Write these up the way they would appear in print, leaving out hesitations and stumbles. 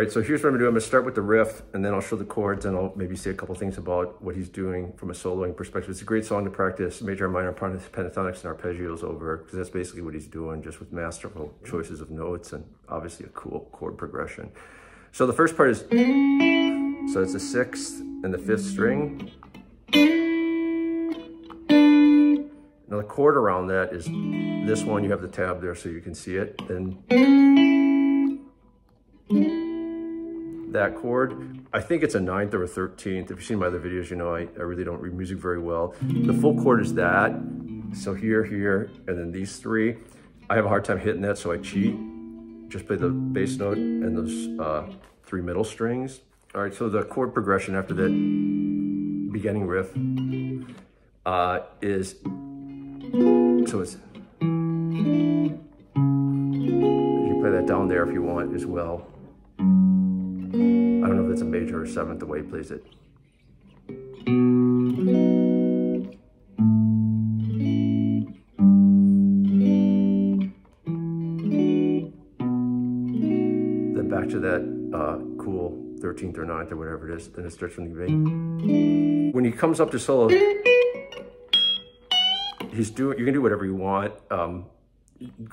All right, so here's what I'm gonna do. I'm gonna start with the riff, and then I'll show the chords, and I'll maybe say a couple things about what he's doing from a soloing perspective. It's a great song to practice major and minor pentatonics and arpeggios over, because that's basically what he's doing, just with masterful choices of notes and obviously a cool chord progression. So the first part is, so it's the sixth and the fifth string. Now the chord around that is this one. You have the tab there so you can see it. Then that chord, I think it's a 9th or a 13th. If you've seen my other videos, you know I really don't read music very well. The full chord is that. So here, here, and then these three. I have a hard time hitting that, so I cheat. Just play the bass note and those three middle strings. All right, so the chord progression after that beginning riff is, so it's, you play that down there if you want as well. I don't know if that's a major or seventh, the way he plays it. Then back to that cool 13th or 9th or whatever it is, then it starts from the beginning. When he comes up to solo, he's doing, you can do whatever you want. Go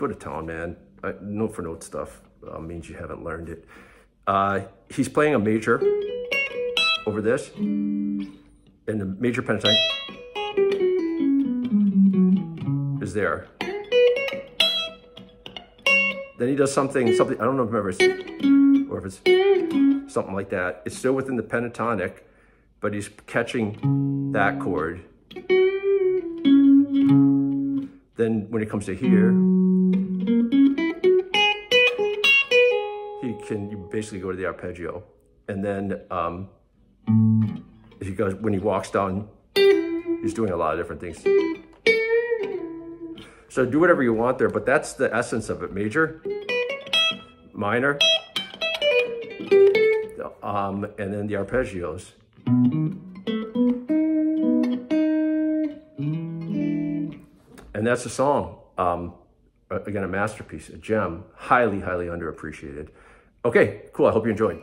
to town, man. Note for note stuff means you haven't learned it. He's playing a major over this, and the major pentatonic is there. Then he does something, I don't know if remember it's, or if it's something like that. It's still within the pentatonic, but he's catching that chord. Then when it comes to here, you basically go to the arpeggio, and then he goes, when he walks down, he's doing a lot of different things. So do whatever you want there, but that's the essence of it: major, minor, and then the arpeggios. And that's the song. Again, a masterpiece, a gem, highly, highly underappreciated. Okay, cool. I hope you enjoyed.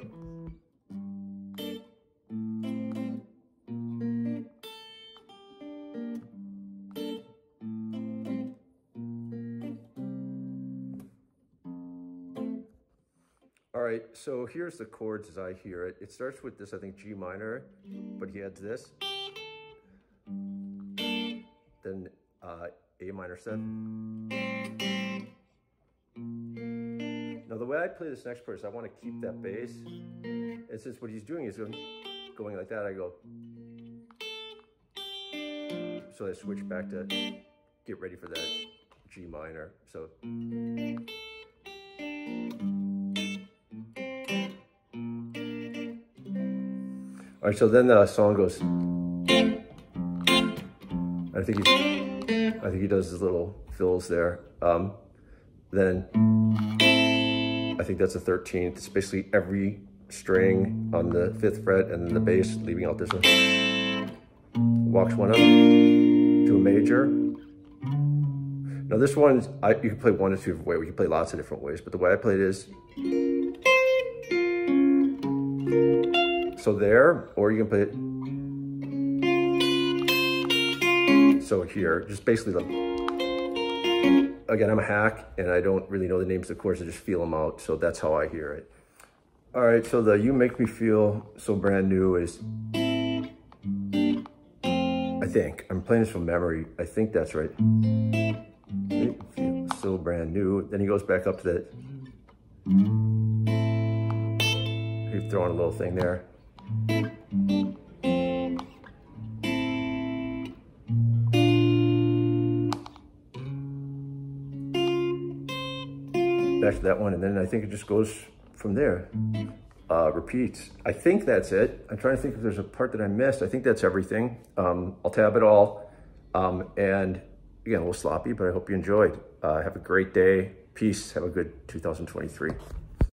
All right, so here's the chords as I hear it. It starts with this, I think, G minor, but he adds this. Then A minor 7. Now the way I play this next part is I want to keep that bass, and since what he's doing is going like that, I go, so I switch back to get ready for that G minor. So all right, so then the song goes, I think he does his little fills there. Then I think that's a 13th. It's basically every string on the 5th fret, and then the bass, leaving out this one. Walks one up to a major. Now this one, you can play one or two different ways. We can play lots of different ways, but the way I play it is, so there, or you can play it so here, just basically the, again, I'm a hack, and I don't really know the names of the chords. I just feel them out, so that's how I hear it. All right, so the You Make Me Feel So Brand New is, I think, I'm playing this from memory. I think that's right. Make me feel so brand new. Then he goes back up to that. He's throwing a little thing there. Back to that one, and then I think it just goes from there, repeats. I think that's it. I'm trying to think if there's a part that I missed. I think that's everything. I'll tab it all, and again, a little sloppy, but I hope you enjoyed. Have a great day. Peace. Have a good 2023.